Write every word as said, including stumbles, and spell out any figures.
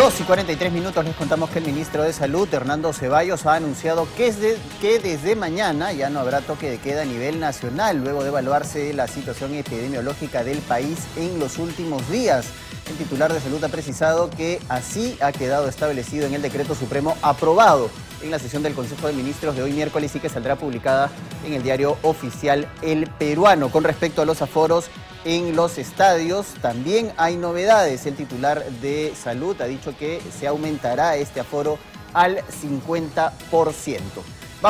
dos y cuarenta y tres minutos les contamos que el ministro de Salud, Hernando Cevallos, ha anunciado que desde, que desde mañana ya no habrá toque de queda a nivel nacional, luego de evaluarse la situación epidemiológica del país en los últimos días. El titular de Salud ha precisado que así ha quedado establecido en el decreto supremo aprobado en la sesión del Consejo de Ministros de hoy miércoles y que saldrá publicada en el diario oficial El Peruano. Con respecto a los aforos en los estadios, también hay novedades. El titular de Salud ha dicho que se aumentará este aforo al cincuenta por ciento.